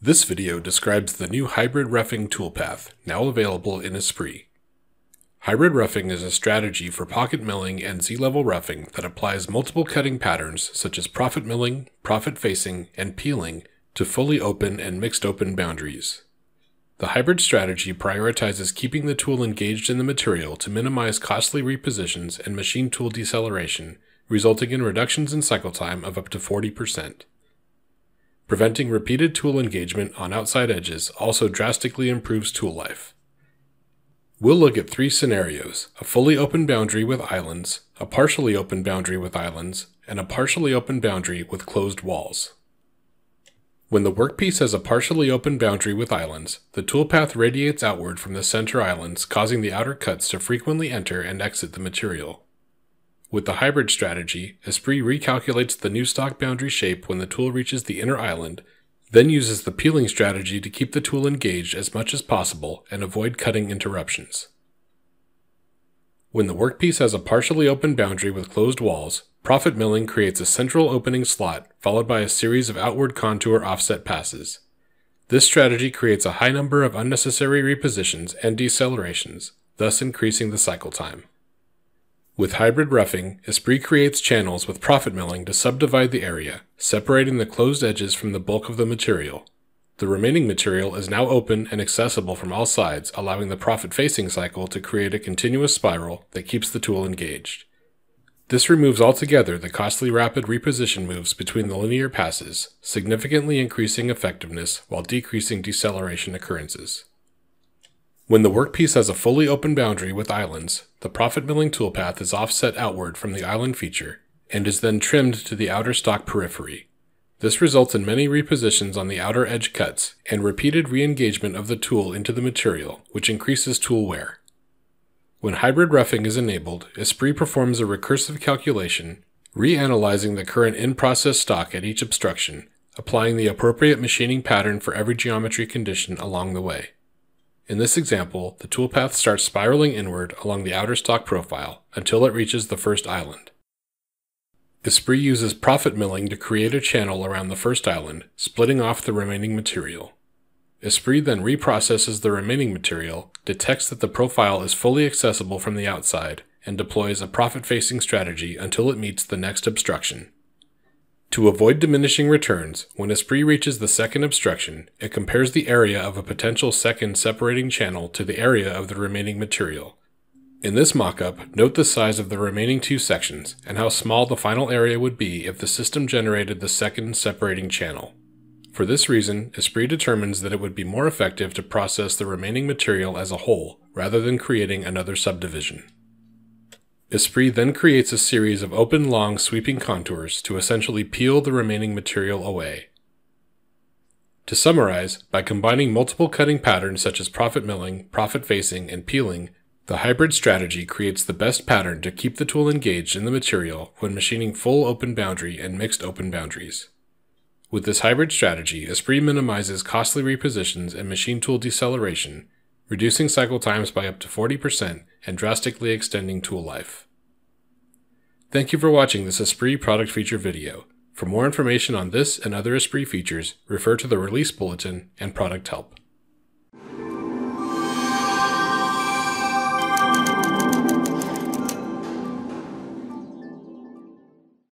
This video describes the new Hybrid Roughing toolpath, now available in Esprit. Hybrid roughing is a strategy for pocket milling and Z-level roughing that applies multiple cutting patterns such as profit milling, profit facing, and peeling to fully open and mixed open boundaries. The hybrid strategy prioritizes keeping the tool engaged in the material to minimize costly repositions and machine tool deceleration, resulting in reductions in cycle time of up to 40%. Preventing repeated tool engagement on outside edges also drastically improves tool life. We'll look at three scenarios: a fully open boundary with islands, a partially open boundary with islands, and a partially open boundary with closed walls. When the workpiece has a partially open boundary with islands, the toolpath radiates outward from the center islands, causing the outer cuts to frequently enter and exit the material. With the hybrid strategy, Esprit recalculates the new stock boundary shape when the tool reaches the inner island, then uses the peeling strategy to keep the tool engaged as much as possible and avoid cutting interruptions. When the workpiece has a partially open boundary with closed walls, profit milling creates a central opening slot followed by a series of outward contour offset passes. This strategy creates a high number of unnecessary repositions and decelerations, thus increasing the cycle time. With hybrid roughing, Esprit creates channels with profit milling to subdivide the area, separating the closed edges from the bulk of the material. The remaining material is now open and accessible from all sides, allowing the profit-facing cycle to create a continuous spiral that keeps the tool engaged. This removes altogether the costly rapid reposition moves between the linear passes, significantly increasing effectiveness while decreasing deceleration occurrences. When the workpiece has a fully open boundary with islands, the profit milling toolpath is offset outward from the island feature and is then trimmed to the outer stock periphery. This results in many repositions on the outer edge cuts and repeated re-engagement of the tool into the material, which increases tool wear. When hybrid roughing is enabled, Esprit performs a recursive calculation, reanalyzing the current in-process stock at each obstruction, applying the appropriate machining pattern for every geometry condition along the way. In this example, the toolpath starts spiraling inward along the outer stock profile until it reaches the first island. Esprit uses profit milling to create a channel around the first island, splitting off the remaining material. Esprit then reprocesses the remaining material, detects that the profile is fully accessible from the outside, and deploys a profit-facing strategy until it meets the next obstruction. To avoid diminishing returns, when Esprit reaches the second obstruction, it compares the area of a potential second separating channel to the area of the remaining material. In this mock-up, note the size of the remaining two sections and how small the final area would be if the system generated the second separating channel. For this reason, Esprit determines that it would be more effective to process the remaining material as a whole rather than creating another subdivision. Esprit then creates a series of open, long, sweeping contours to essentially peel the remaining material away. To summarize, by combining multiple cutting patterns such as profit milling, profit facing, and peeling, the hybrid strategy creates the best pattern to keep the tool engaged in the material when machining full open boundary and mixed open boundaries. With this hybrid strategy, Esprit minimizes costly repositions and machine tool deceleration, reducing cycle times by up to 40% and drastically extending tool life. Thank you for watching this Esprit product feature video. For more information on this and other Esprit features, refer to the release bulletin and product help.